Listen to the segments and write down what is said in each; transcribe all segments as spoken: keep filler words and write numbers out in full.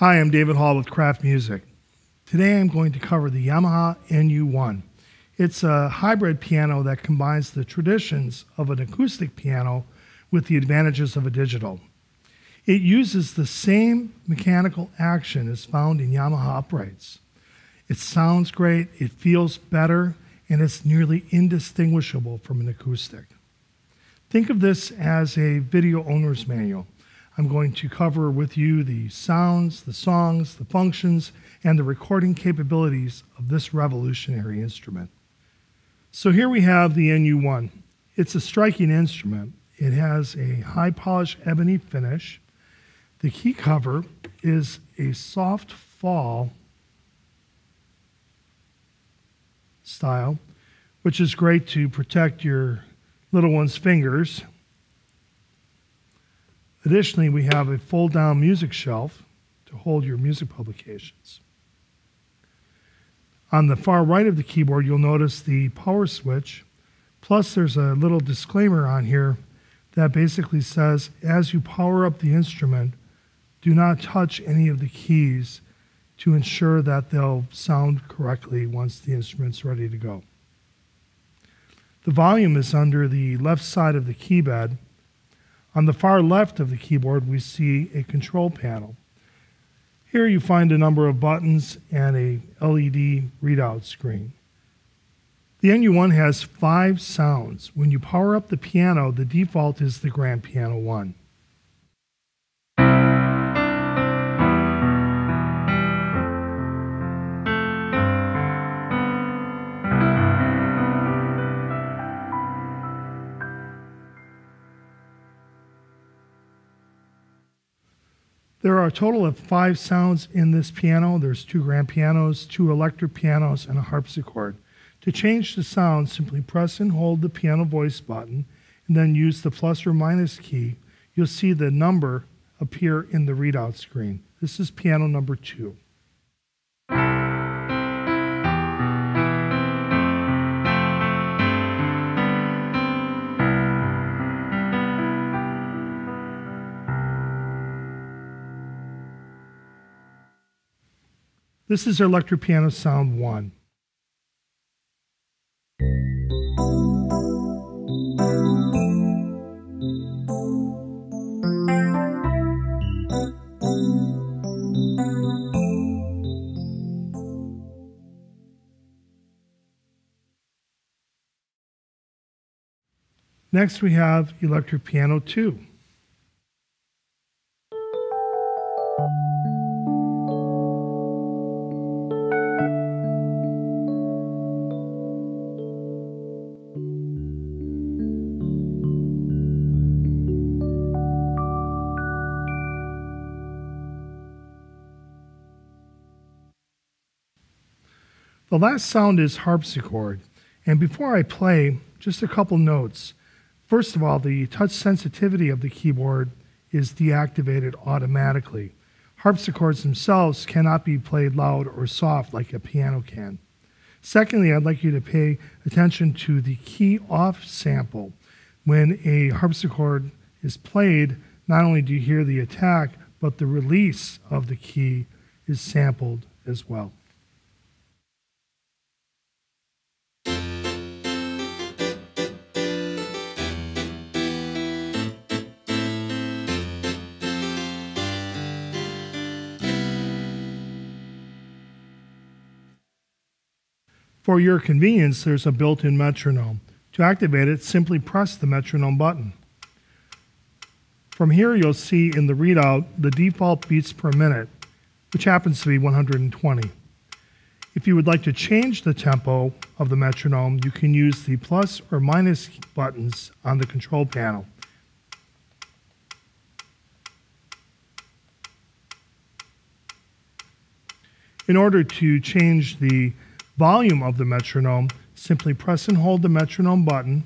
Hi, I'm David Hall with Kraft Music. Today I'm going to cover the Yamaha N U one. It's a hybrid piano that combines the traditions of an acoustic piano with the advantages of a digital. It uses the same mechanical action as found in Yamaha uprights. It sounds great, it feels better, and it's nearly indistinguishable from an acoustic. Think of this as a video owner's manual. I'm going to cover with you the sounds, the songs, the functions, and the recording capabilities of this revolutionary instrument. So here we have the N U one. It's a striking instrument. It has a high-polished ebony finish. The key cover is a soft fall style, which is great to protect your little one's fingers. Additionally, we have a fold-down music shelf to hold your music publications. On the far right of the keyboard, you'll notice the power switch, plus there's a little disclaimer on here that basically says, as you power up the instrument, do not touch any of the keys to ensure that they'll sound correctly once the instrument's ready to go. The volume is under the left side of the keybed. On the far left of the keyboard, we see a control panel. Here you find a number of buttons and a L E D readout screen. The N U one has five sounds. When you power up the piano, the default is the grand piano one. There are a total of five sounds in this piano. There's two grand pianos, two electric pianos, and a harpsichord. To change the sound, simply press and hold the piano voice button, and then use the plus or minus key. You'll see the number appear in the readout screen. This is piano number two. This is our electric piano sound one. Next we have electric piano two. The last sound is harpsichord, and before I play, just a couple notes. First of all, the touch sensitivity of the keyboard is deactivated automatically. Harpsichords themselves cannot be played loud or soft like a piano can. Secondly, I'd like you to pay attention to the key off sample. When a harpsichord is played, not only do you hear the attack, but the release of the key is sampled as well. For your convenience, there's a built-in metronome. To activate it, simply press the metronome button. From here, you'll see in the readout the default beats per minute, which happens to be one hundred twenty. If you would like to change the tempo of the metronome, you can use the plus or minus buttons on the control panel. In order to change the volume of the metronome, simply press and hold the metronome button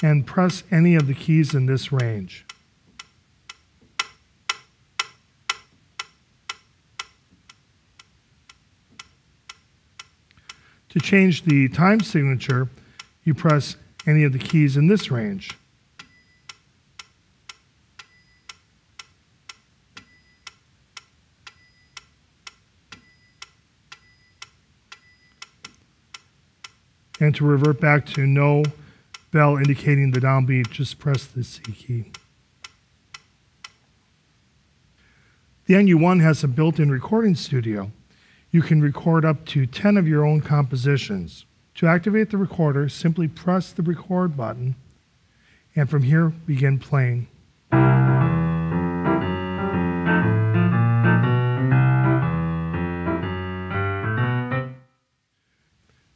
and press any of the keys in this range. To change the time signature, you press any of the keys in this range. And to revert back to no bell indicating the downbeat, just press the C key. The N U one has a built-in recording studio. You can record up to ten of your own compositions. To activate the recorder, simply press the record button, and from here, begin playing.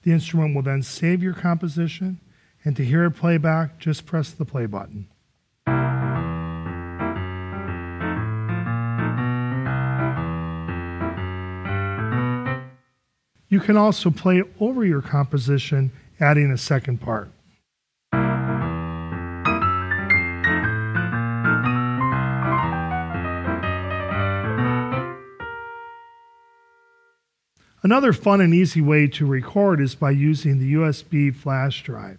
The instrument will then save your composition, and to hear it playback, just press the play button. You can also play over your composition, adding a second part. Another fun and easy way to record is by using the U S B flash drive.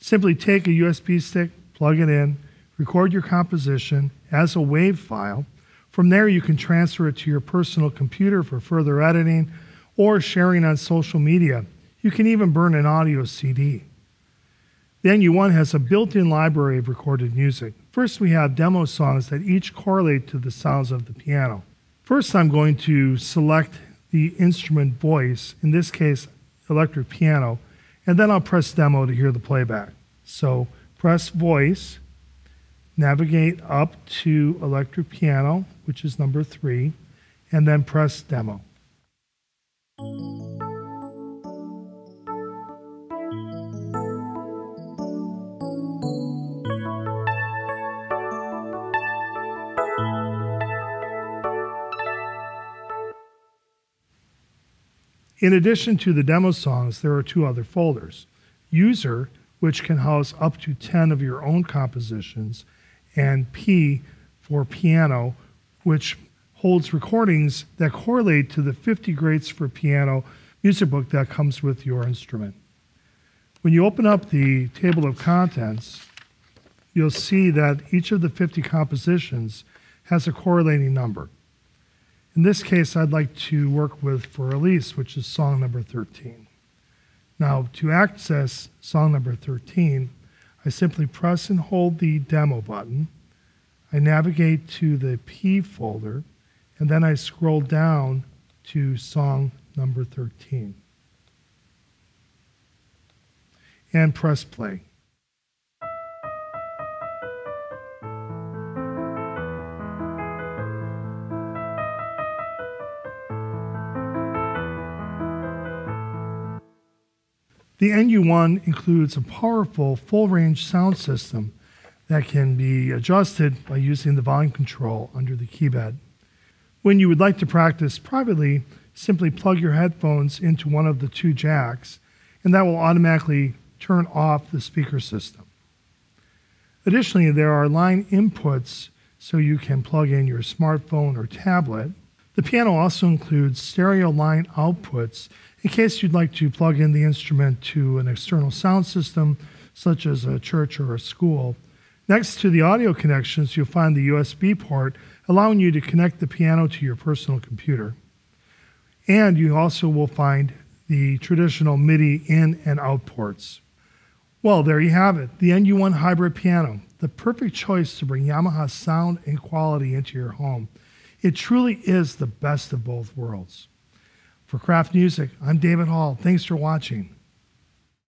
Simply take a U S B stick, plug it in, record your composition as a WAV file. From there, you can transfer it to your personal computer for further editing, or sharing on social media. You can even burn an audio C D. The N U one has a built-in library of recorded music. First, we have demo songs that each correlate to the sounds of the piano. First, I'm going to select the instrument voice, in this case, electric piano, and then I'll press demo to hear the playback. So press voice, navigate up to electric piano, which is number three, and then press demo. In addition to the demo songs, there are two other folders. User, which can house up to ten of your own compositions, and P for piano, which holds recordings that correlate to the fifty Greats for Piano music book that comes with your instrument. When you open up the table of contents, you'll see that each of the fifty compositions has a correlating number. In this case, I'd like to work with For Elise, which is song number thirteen. Now, to access song number thirteen, I simply press and hold the demo button. I navigate to the P folder, and then I scroll down to song number thirteen. And press play. The N U one includes a powerful full-range sound system that can be adjusted by using the volume control under the keypad. When you would like to practice privately, simply plug your headphones into one of the two jacks, and that will automatically turn off the speaker system. Additionally, there are line inputs so you can plug in your smartphone or tablet. The piano also includes stereo line outputs in case you'd like to plug in the instrument to an external sound system, such as a church or a school. Next to the audio connections, you'll find the U S B port, allowing you to connect the piano to your personal computer. And you also will find the traditional MIDI in and out ports. Well, there you have it, the N U one Hybrid Piano, the perfect choice to bring Yamaha sound and quality into your home. It truly is the best of both worlds. For Kraft Music, I'm David Hall. Thanks for watching.